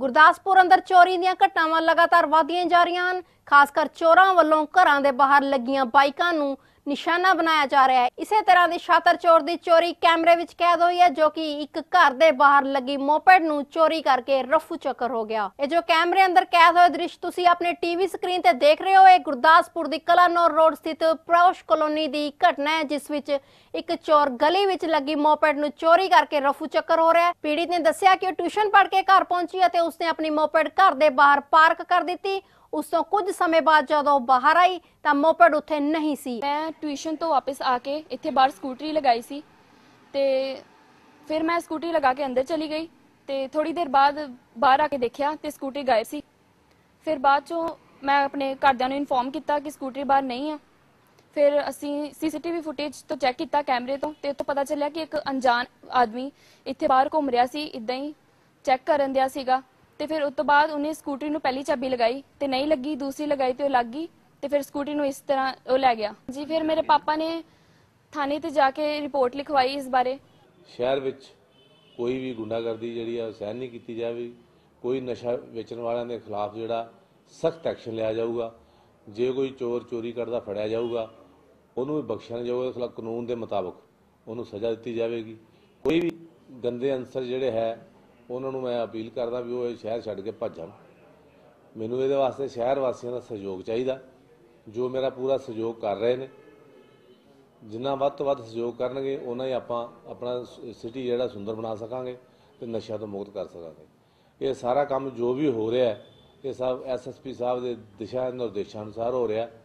ਗੁਰਦਾਸਪੁਰ ਅੰਦਰ ਚੋਰੀ ਦੀਆਂ ਘਟਨਾਵਾਂ ਲਗਾਤਾਰ ਵਧਦੀਆਂ ਜਾ ਰਹੀਆਂ ਹਨ। ਖਾਸ ਕਰ ਚੋਰਾਂ ਵੱਲੋਂ ਘਰਾਂ ਦੇ ਬਾਹਰ ਲੱਗੀਆਂ ਬਾਈਕਾਂ ਨੂੰ ਨਿਸ਼ਾਨਾ ਬਣਾਇਆ ਜਾ ਰਿਹਾ ਹੈ। ਇਸੇ ਤਰ੍ਹਾਂ ਦੀ ਸ਼ਾਤਰ ਚੋਰ ਦੀ ਚੋਰੀ ਕੈਮਰੇ ਵਿੱਚ ਕੈਦ ਹੋਈ ਹੈ, ਜੋ ਕਿ ਇੱਕ ਘਰ ਦੇ ਬਾਹਰ ਲੱਗੀ ਮੋਪੈਡ ਨੂੰ ਚੋਰੀ ਕਰਕੇ ਰਫੂ ਚੱਕਰ ਹੋ ਗਿਆ। ਇਹ ਜੋ ਕੈਮਰੇ ਅੰਦਰ ਕੈਦ ਹੋਏ ਦ੍ਰਿਸ਼ ਤੁਸੀਂ ਆਪਣੇ ਟੀਵੀ ਸਕਰੀਨ ਤੇ ਦੇਖ ਰਹੇ ਹੋ, ਇਹ ਗੁਰਦਾਸਪੁਰ ਦੀ ਕਲਾਨੌਰ ਰੋਡ ਸਥਿਤ ਪ੍ਰੋਸ਼ ਕਲੋਨੀ ਦੀ ਘਟਨਾ ਹੈ, ਜਿਸ ਵਿੱਚ ਇੱਕ ਚੋਰ ਗਲੀ ਵਿੱਚ ਲੱਗੀ ਮੋਪੈਡ ਨੂੰ ਚੋਰੀ ਕਰਕੇ ਰਫੂ ਚੱਕਰ ਹੋ ਰਿਹਾ ਹੈ। ਪੀੜਿਤ ਨੇ ਦੱਸਿਆ ਕਿ ਉਹ ਟਿਊਸ਼ਨ ਪੜ੍ਹ ਕੇ ਘਰ ਪਹੁੰਚੀ ਅਤੇ ਉਸਨੇ ਆਪਣੀ ਮੋਪੈਡ ਘਰ ਦੇ ਬਾਹਰ ਪਾਰਕ ਕਰ ਦਿੱਤੀ। ਉਸ ਤੋਂ ਕੁਝ ਸਮੇਂ ਬਾਅਦ ਜਦੋਂ ਬਾਹਰ ਆਈ ਤਾਂ ਮੋਪੈਡ ਉੱਥੇ ਨਹੀਂ ਸੀ। ਮੈਂ ਟਿਊਸ਼ਨ ਤੋਂ ਵਾਪਸ ਆ ਕੇ ਇੱਥੇ ਬਾਹਰ ਸਕੂਟਰੀ ਲਗਾਈ ਸੀ ਤੇ ਫਿਰ ਮੈਂ ਸਕੂਟਰੀ ਲਗਾ ਕੇ ਅੰਦਰ ਚਲੀ ਗਈ ਤੇ ਥੋੜੀ ਦੇਰ ਬਾਅਦ ਬਾਹਰ ਆ ਕੇ ਦੇਖਿਆ ਤੇ ਸਕੂਟਰੀ ਗਾਇਬ ਸੀ। ਫਿਰ ਬਾਅਦ ਚੋਂ ਮੈਂ ਆਪਣੇ ਘਰਦਿਆਂ ਨੂੰ ਇਨਫੋਰਮ ਕੀਤਾ ਕਿ ਸਕੂਟਰੀ ਬਾਹਰ ਨਹੀਂ ਹੈ। ਫਿਰ ਅਸੀਂ ਸੀਸੀਟੀਵੀ ਫੁਟੇਜ ਤੋਂ ਚੈੱਕ ਕੀਤਾ ਕੈਮਰੇ ਤੋਂ ਤੇ ਉੱਥੋਂ ਪਤਾ ਚੱਲਿਆ ਕਿ ਇੱਕ ਅਣਜਾਣ ਆਦਮੀ ਇੱਥੇ ਬਾਹਰ ਘੁੰਮ ਰਿਹਾ ਸੀ, ਇੱਦਾਂ ਹੀ ਚੈੱਕ ਕਰਨ ਦਿਆ ਸੀਗਾ। ਤੇ ਫਿਰ ਉਸ ਤੋਂ ਬਾਅਦ ਉਹਨੇ ਸਕੂਟਰੀ ਨੂੰ ਪਹਿਲੀ ਚਾਬੀ ਲਗਾਈ ਤੇ ਨਹੀਂ ਲੱਗੀ, ਦੂਸਰੀ ਲਗਾਈ ਤੇ ਉਹ ਲੱਗ ਗਈ ਤੇ ਫਿਰ ਸਕੂਟਰੀ ਨੂੰ ਇਸ ਤਰ੍ਹਾਂ ਉਹ ਲੈ ਗਿਆ ਜੀ। ਫਿਰ ਮੇਰੇ ਪਾਪਾ ਨੇ ਥਾਣੇ ਤੇ ਜਾ ਕੇ ਰਿਪੋਰਟ ਲਿਖਵਾਈ ਇਸ ਬਾਰੇ। ਸ਼ਹਿਰ ਵਿੱਚ ਕੋਈ ਵੀ ਗੁੰਡਾਗਰਦੀ ਜਿਹੜੀ ਆ ਸਹਿਣ ਨਹੀਂ ਕੀਤੀ ਜਾਵੇਗੀ। ਕੋਈ ਨਸ਼ਾ ਵੇਚਣ ਵਾਲਿਆਂ ਦੇ ਖਿਲਾਫ ਜਿਹੜਾ ਸਖਤ ਐਕਸ਼ਨ ਲਿਆ ਜਾਊਗਾ। ਜੇ ਕੋਈ ਚੋਰ ਚੋਰੀ ਕਰਦਾ ਫੜਿਆ ਜਾਊਗਾ, ਉਹਨੂੰ ਵੀ ਬਖਸ਼ਿਆ ਜਾਊਗਾ, ਕਾਨੂੰਨ ਦੇ ਮੁਤਾਬਕ ਉਹਨੂੰ ਸਜ਼ਾ ਦਿੱਤੀ ਜਾਵੇਗੀ। ਕੋਈ ਵੀ ਗੰਦੇ ਅੰਸਰ ਜਿਹੜੇ ਹੈ ਉਹਨਾਂ ਨੂੰ ਮੈਂ ਅਪੀਲ ਕਰਦਾ ਵੀ ਉਹ ਇਹ ਸ਼ਹਿਰ ਛੱਡ ਕੇ ਭੱਜ ਜਾਣ। ਮੈਨੂੰ ਇਹਦੇ ਵਾਸਤੇ ਸ਼ਹਿਰ ਵਾਸੀਆਂ ਦਾ ਸਹਿਯੋਗ ਚਾਹੀਦਾ, ਜੋ ਮੇਰਾ ਪੂਰਾ ਸਹਿਯੋਗ ਕਰ ਰਹੇ ਨੇ। ਜਿੰਨਾ ਵੱਧ ਤੋਂ ਵੱਧ ਸਹਿਯੋਗ ਕਰਨਗੇ, ਉਹਨਾਂ ਹੀ ਆਪਾਂ ਆਪਣਾ ਸਿਟੀ ਜਿਹੜਾ ਸੁੰਦਰ ਬਣਾ ਸਕਾਂਗੇ ਤੇ ਨਸ਼ਿਆਂ ਤੋਂ ਮੁਕਤ ਕਰ ਸਕਾਂਗੇ। ਇਹ ਸਾਰਾ ਕੰਮ ਜੋ ਵੀ ਹੋ ਰਿਹਾ, ਇਹ ਸਭ SSP ਸਾਹਿਬ ਦੇ ਦਿਸ਼ਾ ਨਿਰਦੇਸ਼ਾਂ ਅਨੁਸਾਰ ਹੋ ਰਿਹਾ।